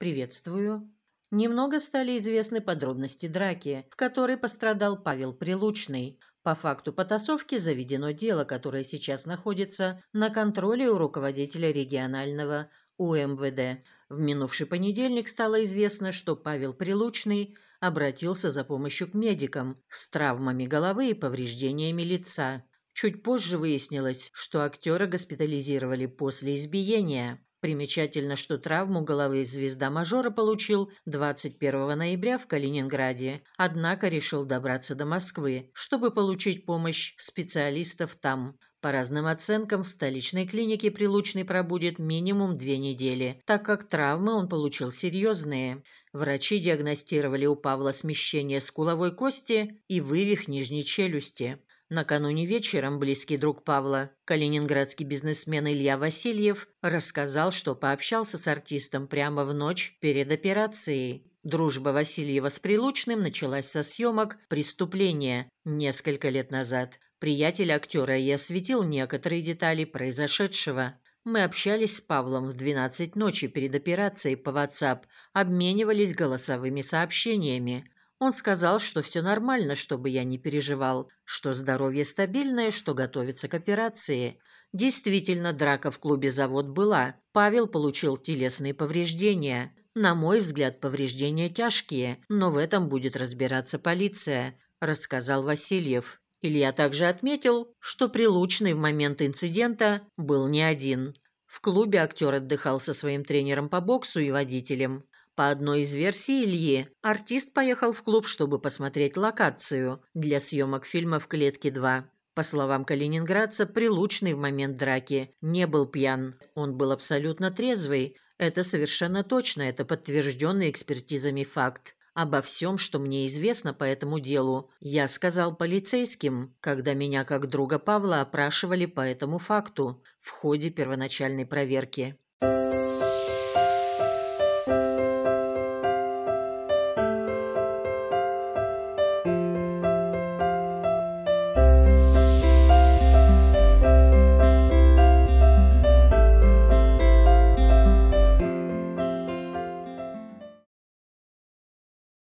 «Приветствую». Немного стали известны подробности драки, в которой пострадал Павел Прилучный. По факту потасовки заведено дело, которое сейчас находится на контроле у руководителя регионального УМВД. В минувший понедельник стало известно, что Павел Прилучный обратился за помощью к медикам с травмами головы и повреждениями лица. Чуть позже выяснилось, что актера госпитализировали после избиения. Примечательно, что травму головы звезда Мажора получил 21 ноября в Калининграде, однако решил добраться до Москвы, чтобы получить помощь специалистов там. По разным оценкам, в столичной клинике Прилучный пробудет минимум 2 недели, так как травмы он получил серьезные. Врачи диагностировали у Павла смещение скуловой кости и вывих нижней челюсти. Накануне вечером близкий друг Павла, калининградский бизнесмен Илья Васильев, рассказал, что пообщался с артистом прямо в ночь перед операцией. Дружба Васильева с Прилучным началась со съемок «Преступления» несколько лет назад. Приятель актера и осветил некоторые детали произошедшего. «Мы общались с Павлом в 12 ночи перед операцией по WhatsApp, обменивались голосовыми сообщениями. Он сказал, что все нормально, чтобы я не переживал, что здоровье стабильное, что готовится к операции. Действительно, драка в клубе «Завод» была. Павел получил телесные повреждения. На мой взгляд, повреждения тяжкие, но в этом будет разбираться полиция», – рассказал Васильев. Илья также отметил, что Прилучный в момент инцидента был не один. В клубе актер отдыхал со своим тренером по боксу и водителем. По одной из версий Ильи, артист поехал в клуб, чтобы посмотреть локацию для съемок фильма «В клетке-2». По словам калининградца, Прилучный в момент драки не был пьян. Он был абсолютно трезвый. Это совершенно точно, это подтвержденный экспертизами факт. «Обо всем, что мне известно по этому делу, я сказал полицейским, когда меня как друга Павла опрашивали по этому факту в ходе первоначальной проверки».